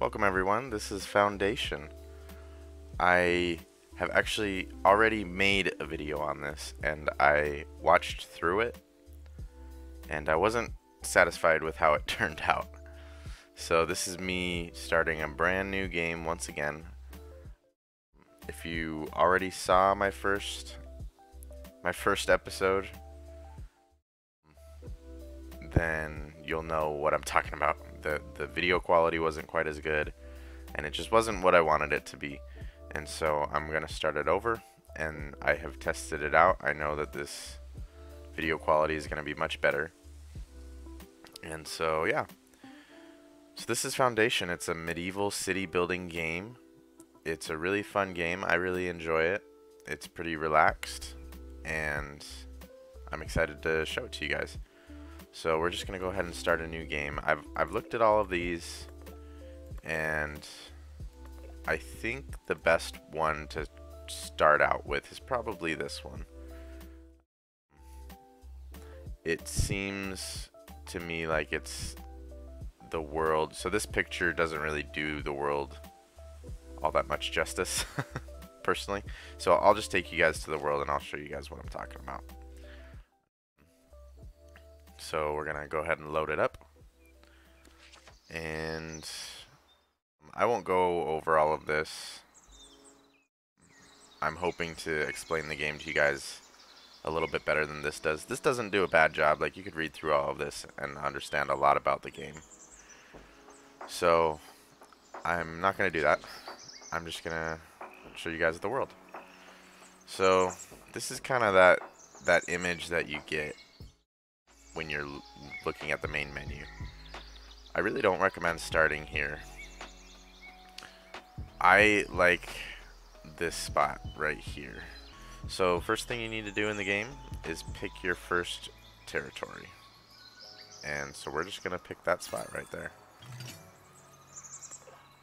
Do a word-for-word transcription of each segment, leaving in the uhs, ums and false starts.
Welcome everyone, this is Foundation. I have actually already made a video on this and I watched through it and I wasn't satisfied with how it turned out. So this is me starting a brand new game once again. If you already saw my first my first episode, then you'll know what I'm talking about. The, the video quality wasn't quite as good and it just wasn't what I wanted it to be, and so I'm gonna start it over and I have tested it out. I know that this video quality is gonna be much better, and so yeah. So this is Foundation. It's a medieval city building game. It's a really fun game. I really enjoy it. It's pretty relaxed and I'm excited to show it to you guys. So we're just going to go ahead and start a new game. I've, I've looked at all of these, and I think the best one to start out with is probably this one. It seems to me like it's the world. So this picture doesn't really do the world all that much justice, personally. So I'll just take you guys to the world, and I'll show you guys what I'm talking about. So we're gonna go ahead and load it up, and I won't go over all of this. I'm hoping to explain the game to you guys a little bit better than this does. This doesn't do a bad job. Like, you could read through all of this and understand a lot about the game. So I'm not gonna do that. I'm just gonna show you guys the world. So this is kind of that that image that you get when you're looking at the main menu. I really don't recommend starting here. I like this spot right here. So first thing you need to do in the game is pick your first territory, and so we're just gonna pick that spot right there.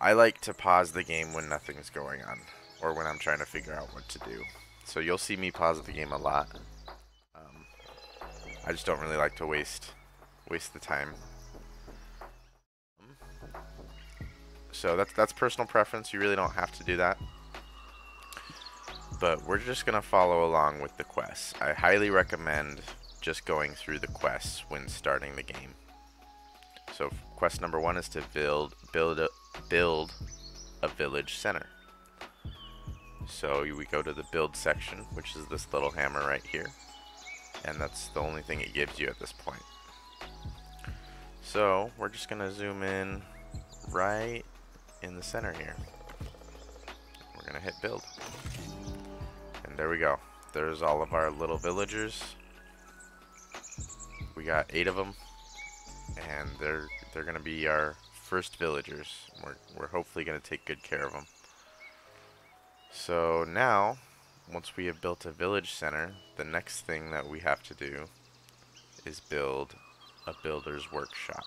I like to pause the game when nothing's going on or when I'm trying to figure out what to do, so you'll see me pause the game a lot. I just don't really like to waste waste the time. So that's that's personal preference. You really don't have to do that. But we're just gonna follow along with the quests. I highly recommend just going through the quests when starting the game. So quest number one is to build build a, build a village center. So we go to the build section, which is this little hammer right here. And that's the only thing it gives you at this point. So we're just gonna zoom in right in the center here. We're gonna hit build, and there we go. There's all of our little villagers. We got eight of them, and they're they're gonna be our first villagers. We're we're hopefully gonna take good care of them. So now, once we have built a village center, the next thing that we have to do is build a builder's workshop,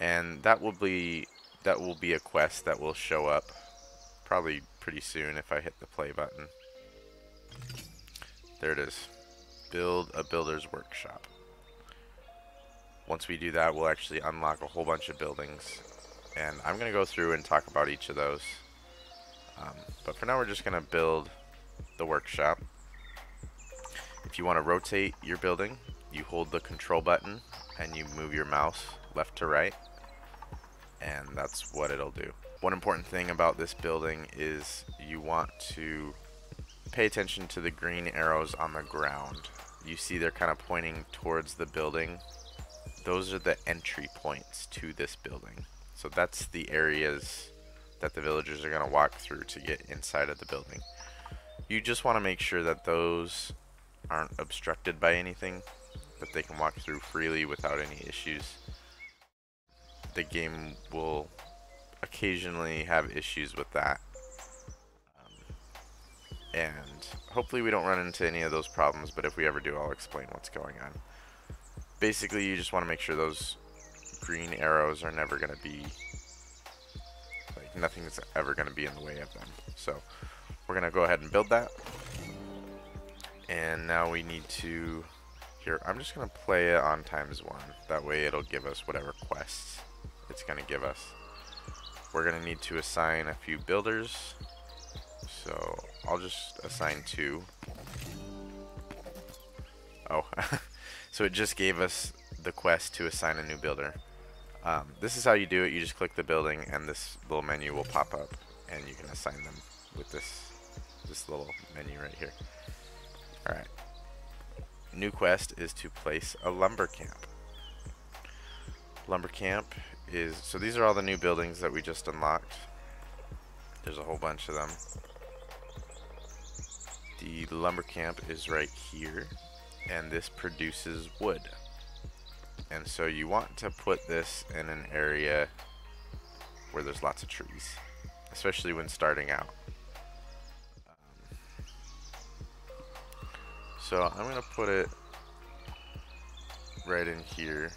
and that will be that will be a quest that will show up probably pretty soon if I hit the play button. There it is, build a builder's workshop. Once we do that, we'll actually unlock a whole bunch of buildings, and I'm gonna go through and talk about each of those, um, but for now we're just gonna build the workshop. If you want to rotate your building, you hold the control button and you move your mouse left to right, and that's what it'll do. One important thing about this building is you want to pay attention to the green arrows on the ground. You see they're kind of pointing towards the building. Those are the entry points to this building. So that's the areas that the villagers are going to walk through to get inside of the building. You just want to make sure that those aren't obstructed by anything, that they can walk through freely without any issues. The game will occasionally have issues with that, um, and hopefully we don't run into any of those problems, but if we ever do, I'll explain what's going on. Basically, you just want to make sure those green arrows are never going to be, like, nothing's ever going to be in the way of them. So we're gonna go ahead and build that, and now we need to, here, I'm just gonna play it on times one, that way it'll give us whatever quests it's gonna give us. we're going to need to assign a few builders. So I'll just assign two. Oh, so it just gave us the quest to assign a new builder. Um, this is how you do it. You just click the building and this little menu will pop up and you can assign them with this this little menu right here. All right. New quest is to place a lumber camp. Lumber camp is, so these are all the new buildings that we just unlocked. There's a whole bunch of them. The lumber camp is right here, and this produces wood. And so you want to put this in an area where there's lots of trees, especially when starting out. Um, so I'm going to put it right in here.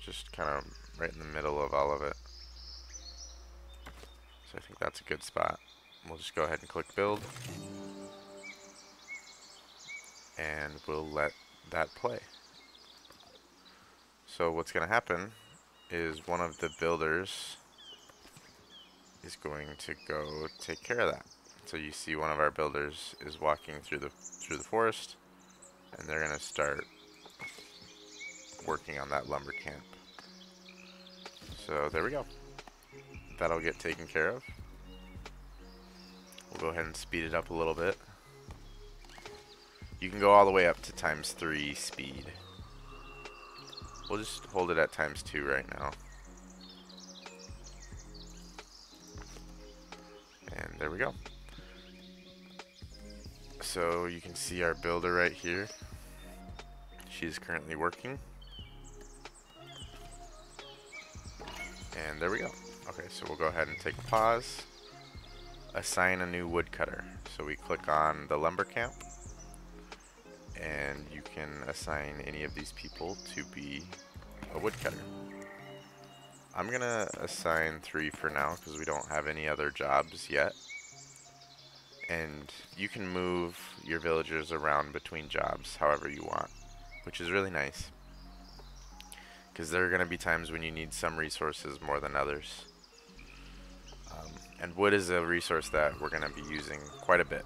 Just kind of right in the middle of all of it. So I think that's a good spot. We'll just go ahead and click build. And we'll let that play. So what's going to happen is one of the builders is going to go take care of that. So you see one of our builders is walking through the through the forest, and they're going to start working on that lumber camp. So there we go. That'll get taken care of. We'll go ahead and speed it up a little bit. You can go all the way up to times three speed. We'll just hold it at times two right now. And there we go. So you can see our builder right here. She's currently working. And there we go. Okay, so we'll go ahead and take a pause. Assign a new woodcutter. So we click on the lumber camp. And you can assign any of these people to be a woodcutter. I'm going to assign three for now because we don't have any other jobs yet. And you can move your villagers around between jobs however you want, which is really nice because there are going to be times when you need some resources more than others. Um, and wood is a resource that we're going to be using quite a bit,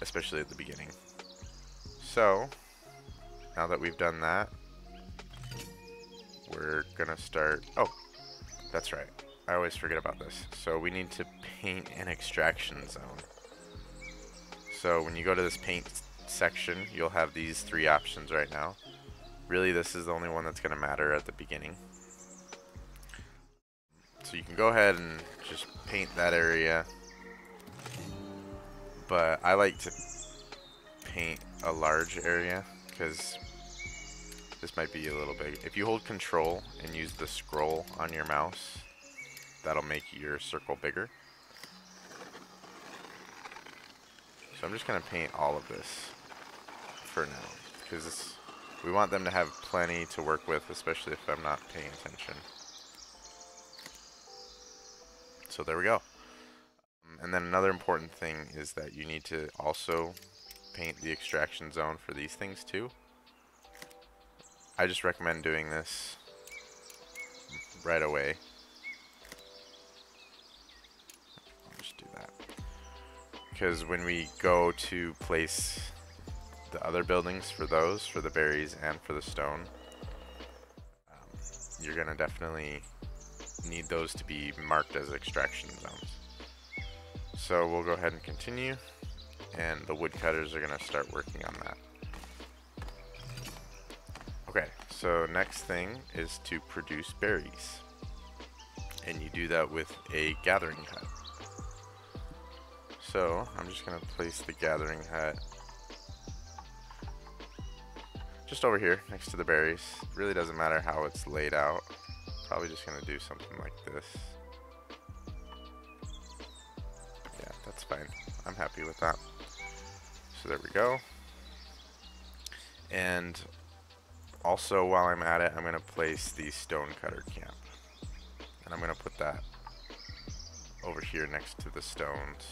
especially at the beginning. So, now that we've done that, we're gonna start, oh, that's right. I always forget about this. So we need to paint an extraction zone. So when you go to this paint section, you'll have these three options right now. Really, this is the only one that's gonna matter at the beginning. So you can go ahead and just paint that area. But I like to paint a large area because this might be a little big. If you hold control and use the scroll on your mouse, that'll make your circle bigger. So I'm just going to paint all of this for now because we want them to have plenty to work with, especially if I'm not paying attention. So there we go. And then another important thing is that you need to also paint the extraction zone for these things too. I just recommend doing this right away. I'll just do that. Because when we go to place the other buildings for those, for the berries and for the stone, um, you're going to definitely need those to be marked as extraction zones. So we'll go ahead and continue, and the woodcutters are going to start working on that. Okay, so next thing is to produce berries, and you do that with a gathering hut. So I'm just going to place the gathering hut just over here next to the berries. It really doesn't matter how it's laid out. Probably just going to do something like this. That's fine. I'm happy with that. So there we go. And also while I'm at it, I'm going to place the stonecutter camp. And I'm going to put that over here next to the stones.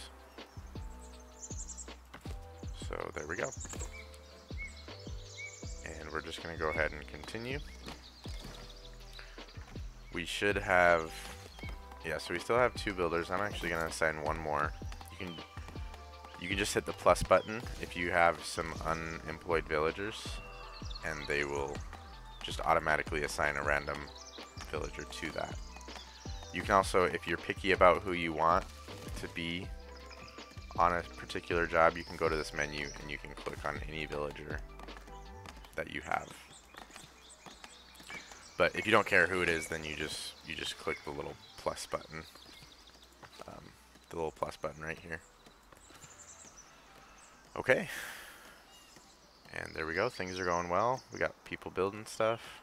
So there we go. And we're just going to go ahead and continue. We should have, yeah, so we still have two builders. I'm actually going to assign one more. You can, you can just hit the plus button if you have some unemployed villagers, and they will just automatically assign a random villager to that. You can also, if you're picky about who you want to be on a particular job, you can go to this menu and you can click on any villager that you have. But if you don't care who it is, then you just you just click the little plus button, um, the little plus button right here. Okay, and there we go. Things are going well. We got people building stuff.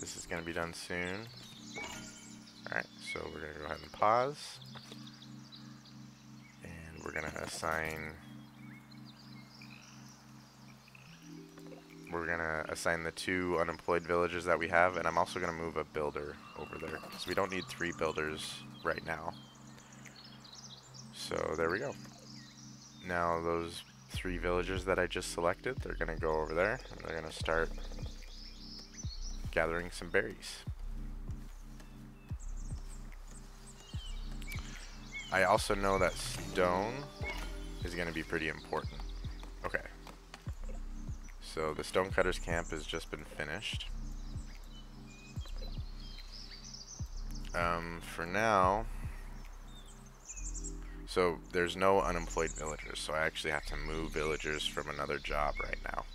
This is going to be done soon. All right, so we're going to go ahead and pause, and we're going to assign. We're going to assign the two unemployed villagers that we have, and I'm also going to move a builder over there. So we don't need three builders right now. So there we go. Now those three villagers that I just selected, they're going to go over there, and they're going to start gathering some berries. I also know that stone is going to be pretty important. Okay. So the stonecutters camp has just been finished. Um, for now, so there's no unemployed villagers, so I actually have to move villagers from another job right now.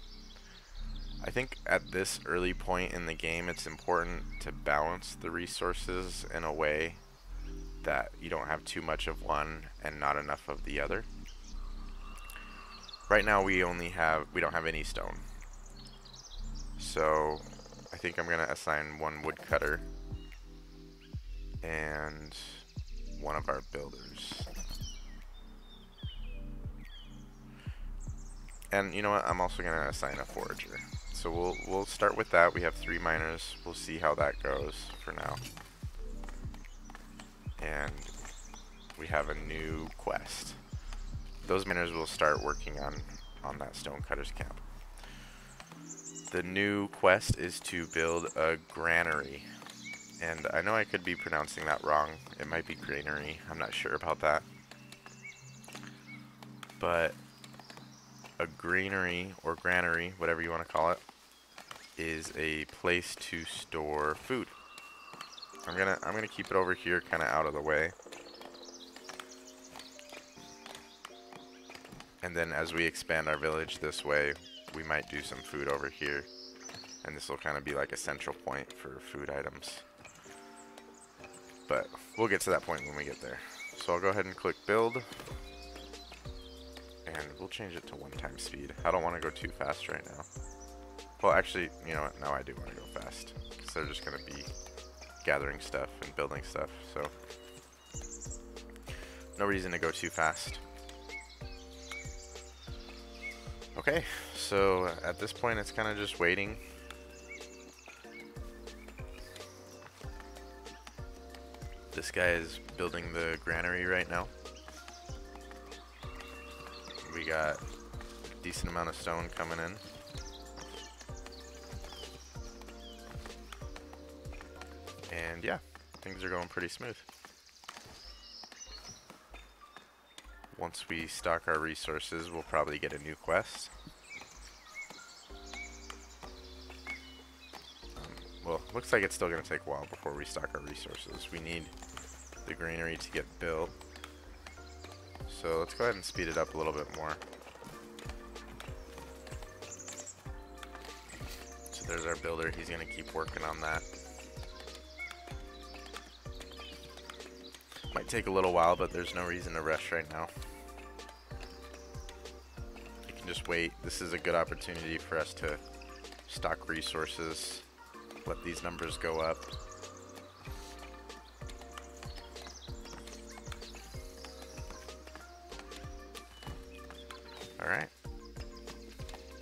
I think at this early point in the game, it's important to balance the resources in a way that you don't have too much of one and not enough of the other. Right now we only have, we don't have any stone. So I think I'm going to assign one woodcutter and one of our builders. And you know what, I'm also going to assign a forager. So we'll, we'll start with that. We have three miners. We'll see how that goes for now. And we have a new quest. Those miners will start working on, on that stonecutter's camp. The new quest is to build a granary. And I know I could be pronouncing that wrong. It might be granary. I'm not sure about that. But a granary or granary, whatever you want to call it, is a place to store food. I'm gonna I'm gonna keep it over here, kind of out of the way. And then as we expand our village this way, we might do some food over here. And this will kind of be like a central point for food items. But we'll get to that point when we get there. So I'll go ahead and click build. And we'll change it to one time speed. I don't want to go too fast right now. Well, actually, you know what? No, I do want to go fast. Because they're just going to be gathering stuff and building stuff. So no reason to go too fast. Okay, so at this point it's kind of just waiting. This guy is building the granary right now. We got a decent amount of stone coming in. And yeah, things are going pretty smooth. Once we stock our resources, we'll probably get a new quest. Um, well, looks like it's still going to take a while before we stock our resources. We need the granary to get built. So let's go ahead and speed it up a little bit more. So there's our builder. He's going to keep working on that. Might take a little while, but there's no reason to rush right now. You can just wait. This is a good opportunity for us to stock resources, let these numbers go up. All right,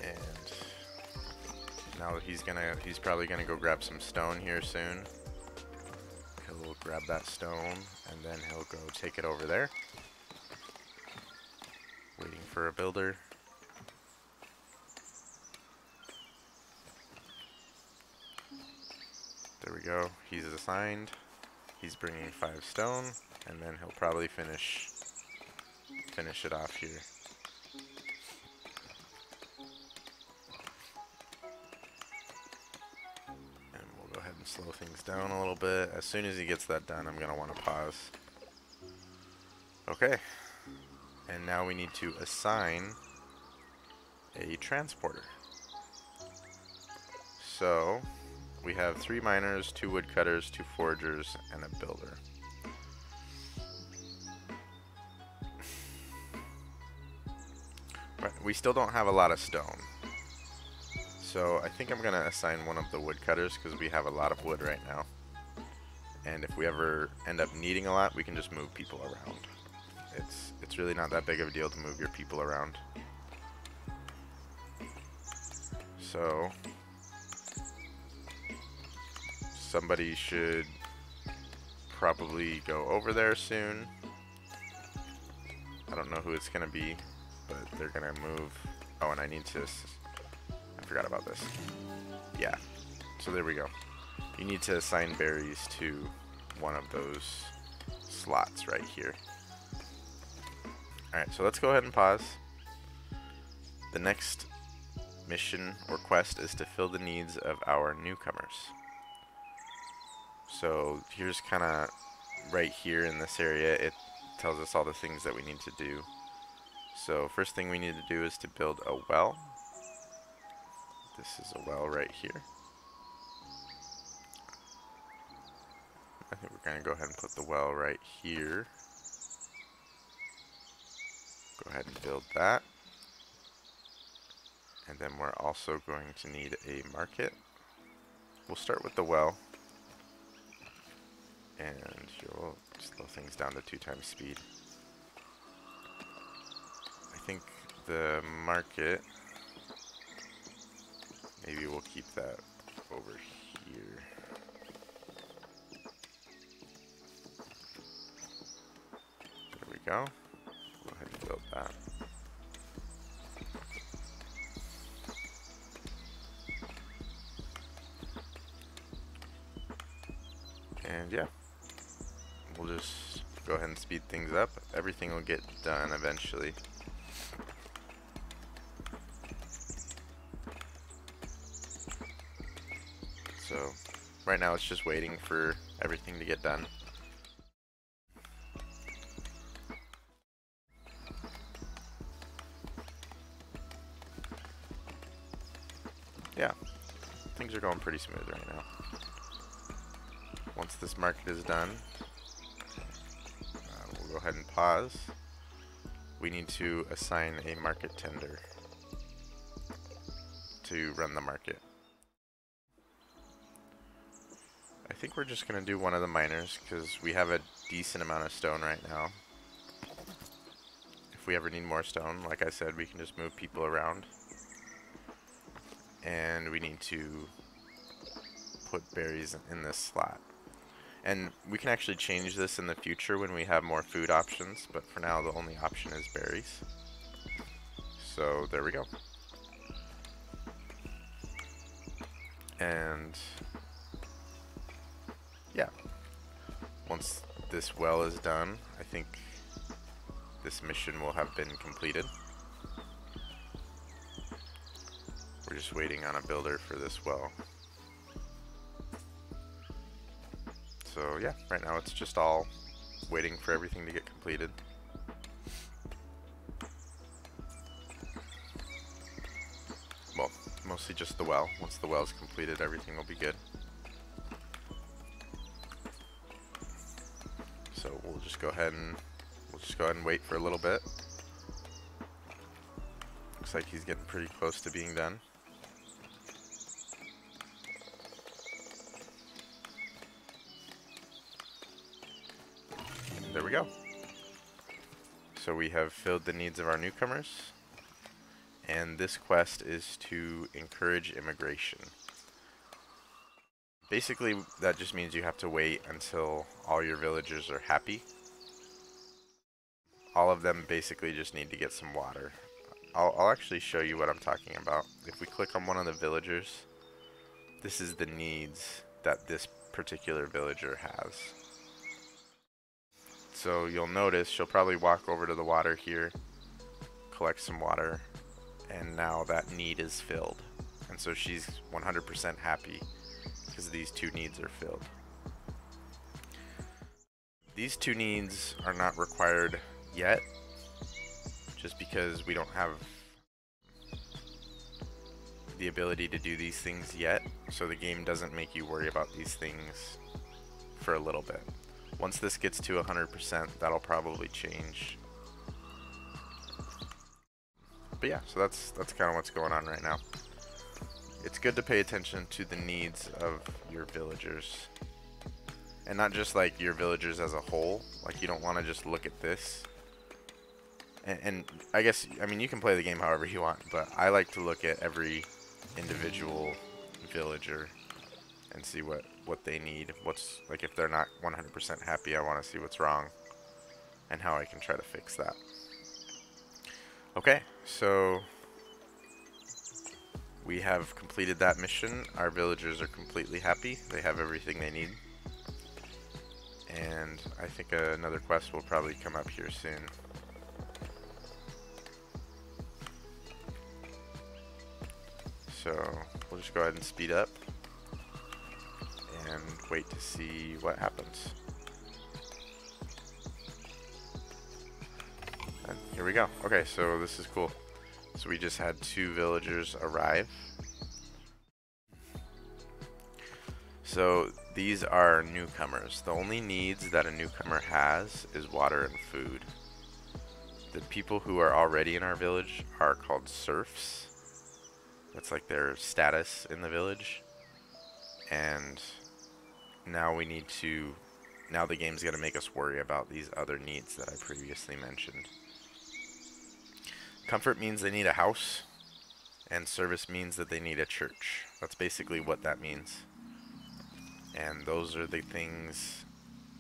and now he's gonna he's probably gonna go grab some stone here soon. He'll grab that stone, and then he'll go take it over there. Waiting for a builder. we go. He's assigned. He's bringing five stone, and then he'll probably finish finish it off here. And we'll go ahead and slow things down a little bit. As soon as he gets that done, I'm going to want to pause. Okay. And now we need to assign a transporter. So we have three miners, two woodcutters, two forgers, and a builder. But we still don't have a lot of stone. So I think I'm going to assign one of the woodcutters because we have a lot of wood right now. And if we ever end up needing a lot, we can just move people around. It's, it's really not that big of a deal to move your people around. So somebody should probably go over there soon. I don't know who it's going to be, but they're going to move. Oh, and I need to... I forgot about this. Yeah. So there we go. You need to assign berries to one of those slots right here. Alright, so let's go ahead and pause. The next mission or quest is to fill the needs of our newcomers. So here's kind of right here in this area, it tells us all the things that we need to do. So first thing we need to do is to build a well. This is a well right here. I think we're going to go ahead and put the well right here. Go ahead and build that. And then we're also going to need a market. We'll start with the well. And you'll slow things down to two times speed. I think the market, maybe we'll keep that over here. There we go. Go ahead and build that. And yeah. We'll just go ahead and speed things up. Everything will get done eventually. So right now it's just waiting for everything to get done. Yeah, things are going pretty smooth right now. Once this market is done, go ahead and pause. We need to assign a market tender to run the market. I think we're just going to do one of the miners because we have a decent amount of stone right now. If we ever need more stone, like I said, we can just move people around. And we need to put berries in this slot. And we can actually change this in the future when we have more food options, but for now the only option is berries. So there we go. And yeah, once this well is done, I think this mission will have been completed. We're just waiting on a builder for this well. So yeah, right now it's just all waiting for everything to get completed. Well, mostly just the well. Once the well is completed, everything will be good. So we'll just go ahead and we'll just go ahead and wait for a little bit. Looks like he's getting pretty close to being done. There we go. So we have filled the needs of our newcomers, and this quest is to encourage immigration. Basically, that just means you have to wait until all your villagers are happy. All of them basically just need to get some water. I'll, I'll actually show you what I'm talking about. If we click on one of the villagers, this is the needs that this particular villager has. So you'll notice she'll probably walk over to the water here, collect some water, and now that need is filled. And so she's one hundred percent happy because these two needs are filled. These two needs are not required yet, just because we don't have the ability to do these things yet, so the game doesn't make you worry about these things for a little bit. Once this gets to one hundred percent, that'll probably change. But yeah, so that's that's kind of what's going on right now. It's good to pay attention to the needs of your villagers. And not just like your villagers as a whole. Like, you don't want to just look at this. And, and I guess, I mean, you can play the game however you want, but I like to look at every individual villager and see what, what they need. What's, like, if they're not one hundred percent happy, I want to see what's wrong and how I can try to fix that. Okay, so we have completed that mission. Our villagers are completely happy. They have everything they need. And I think uh, another quest will probably come up here soon. So we'll just go ahead and speed up and wait to see what happens. And here we go. Okay, so this is cool. So we just had two villagers arrive. So these are newcomers. The only needs that a newcomer has is water and food. The people who are already in our village are called serfs. That's like their status in the village. And now we need to, now the game's gonna make us worry about these other needs that I previously mentioned. Comfort means they need a house, and service means that they need a church. That's basically what that means. And those are the things,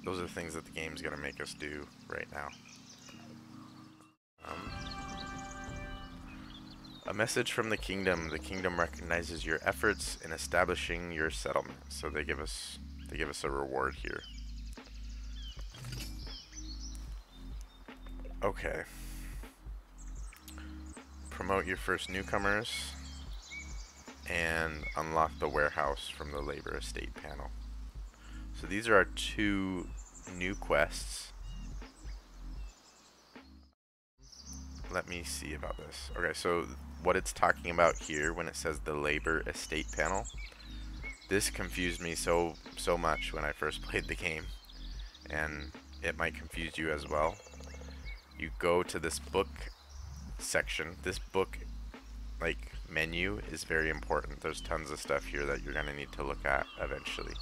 those are things that the game's gonna make us do right now. Um, a message from the kingdom. The kingdom recognizes your efforts in establishing your settlement. So they give us, they give us a reward here. Okay. Promote your first newcomers and unlock the warehouse from the labor estate panel. So these are our two new quests. Let me see about this. Okay, so what it's talking about here when it says the labor estate panel, this confused me so so much when I first played the game, and it might confuse you as well. You go to this book section. This book like menu is very important. There's tons of stuff here that you're going to need to look at eventually.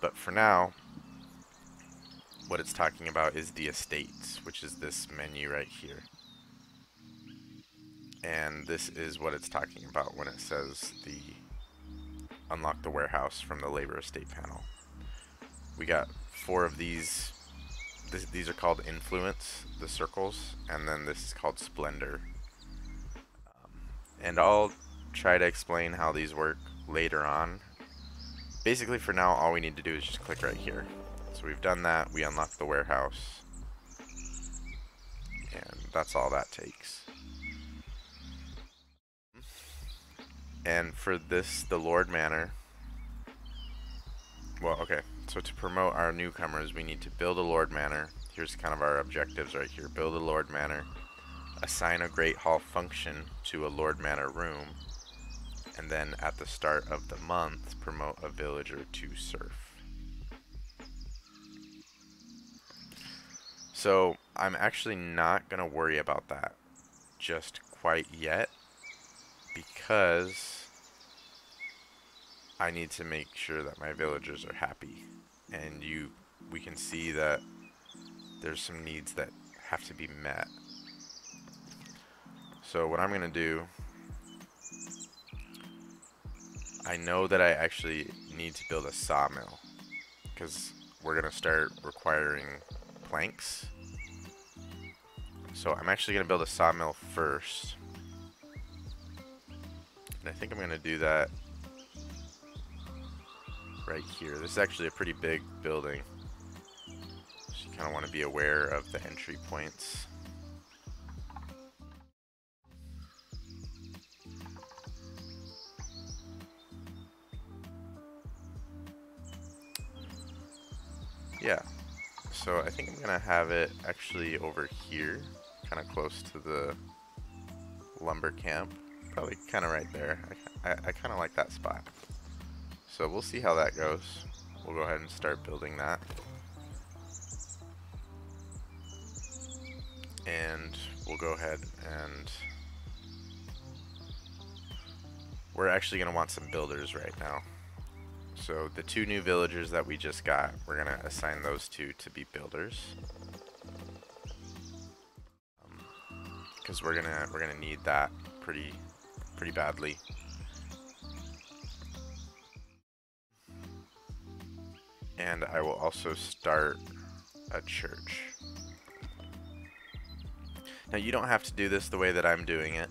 But for now, what it's talking about is the estates, which is this menu right here. And this is what it's talking about when it says the unlock the warehouse from the labor estate panel. We got four of these. This, these are called influence, the circles, and then this is called splendor. And I'll try to explain how these work later on. Basically, for now, all we need to do is just click right here. So we've done that. We unlock the warehouse. And that's all that takes. And for this, the Lord Manor. Well, okay. So to promote our newcomers, we need to build a Lord Manor. Here's kind of our objectives right here. Build a Lord Manor. Assign a Great Hall function to a Lord Manor room, and then at the start of the month, promote a villager to serf. So I'm actually not going to worry about that just quite yet, because I need to make sure that my villagers are happy. And you, we can see that there's some needs that have to be met. So what I'm going to do, I know that I actually need to build a sawmill, because we're going to start requiring planks. So I'm actually going to build a sawmill first. And I think I'm going to do that right here. This is actually a pretty big building. So you kind of want to be aware of the entry points. Yeah, so I think I'm gonna have it actually over here, kind of close to the lumber camp, probably kind of right there. I, I, I kind of like that spot. So we'll see how that goes. We'll go ahead and start building that. And we'll go ahead and we're actually gonna want some builders right now. So the two new villagers that we just got, we're going to assign those two to be builders. Because um, we're going to we're gonna need that pretty, pretty badly. And I will also start a church. Now you don't have to do this the way that I'm doing it,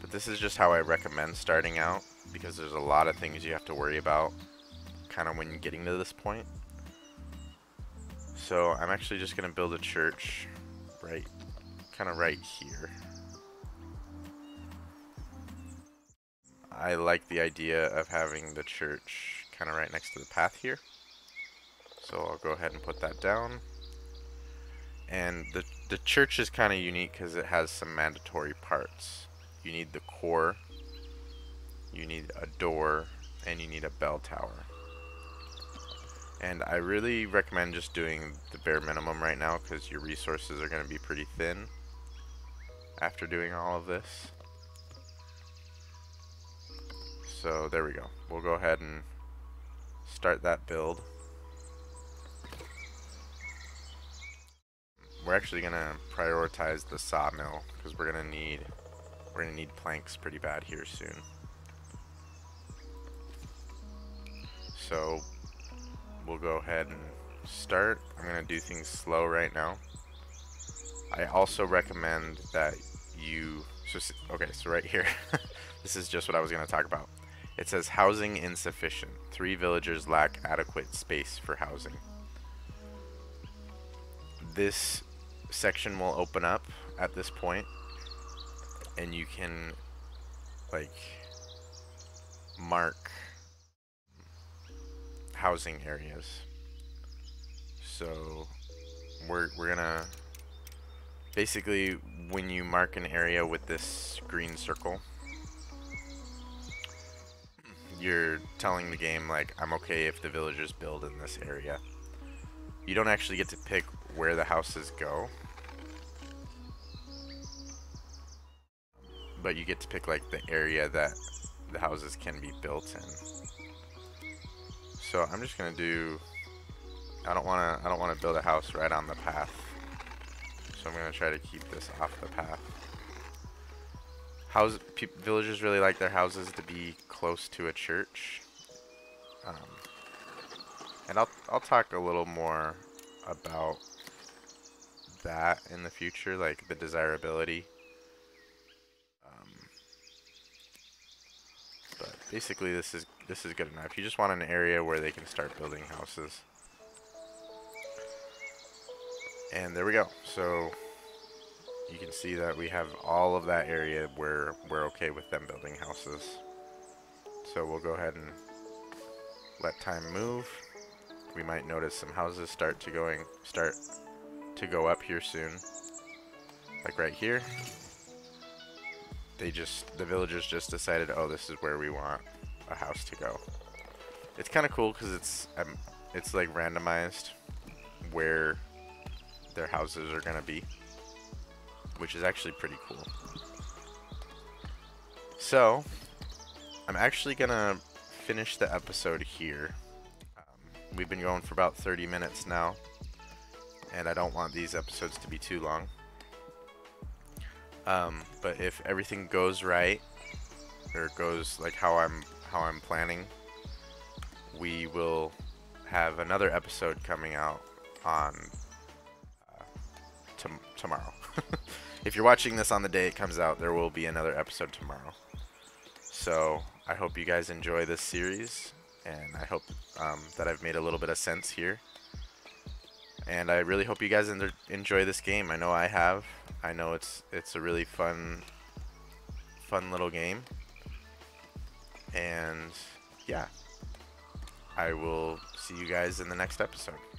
but this is just how I recommend starting out, because there's a lot of things you have to worry about kind of when you're getting to this point. So I'm actually just going to build a church right kind of right here. I like the idea of having the church kind of right next to the path here, so I'll go ahead and put that down. And the, the church is kind of unique because it has some mandatory parts. You need the core, you need a door, and you need a bell tower. And I really recommend just doing the bare minimum right now, because your resources are going to be pretty thin after doing all of this. So there we go. We'll go ahead and start that build. We're actually going to prioritize the sawmill, because we're going to need we're going to need planks pretty bad here soon. So we'll go ahead and start. I'm going to do things slow right now. I also recommend that you... So, okay, so right here. This is just what I was going to talk about. It says housing insufficient. Three villagers lack adequate space for housing. This section will open up at this point, and you can, like, mark housing areas. So we're, we're gonna basically, when you mark an area with this green circle, you're telling the game, like, I'm okay if the villagers build in this area. You don't actually get to pick where the houses go, but you get to pick, like, the area that the houses can be built in. So I'm just gonna do. I don't wanna. I don't wanna build a house right on the path. So I'm gonna try to keep this off the path. House people, villagers really like their houses to be close to a church. Um, and I'll I'll talk a little more about that in the future, like the desirability. But basically, this is this is good enough. You just want an area where they can start building houses. And there we go. So you can see that we have all of that area where we're okay with them building houses. So we'll go ahead and let time move. We might notice some houses start to going start to go up here soon, like right here. They just, the villagers just decided, oh, this is where we want a house to go. It's kind of cool because it's um, it's like randomized where their houses are gonna be, which is actually pretty cool. So I'm actually gonna finish the episode here. Um, we've been going for about thirty minutes now, and I don't want these episodes to be too long. Um, but if everything goes right, or goes like how I'm how I'm planning, we will have another episode coming out on uh, to tomorrow. If you're watching this on the day it comes out, there will be another episode tomorrow. So I hope you guys enjoy this series, and I hope um, that I've made a little bit of sense here. And I really hope you guys enjoy this game. I know I have. I know it's it's a really fun, fun little game. And yeah, I will see you guys in the next episode.